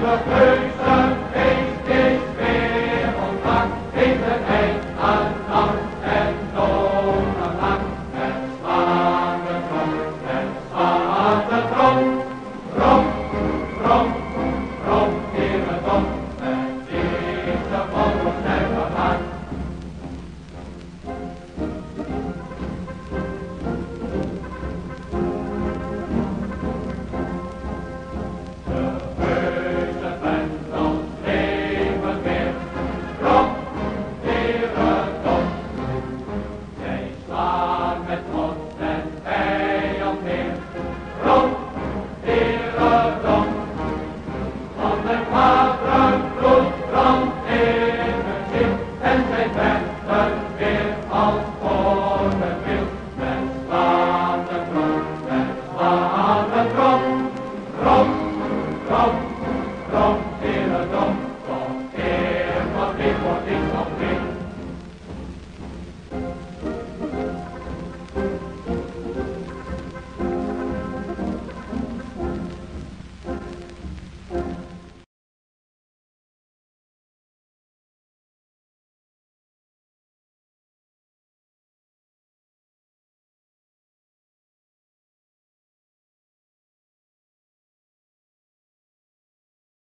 van de feest.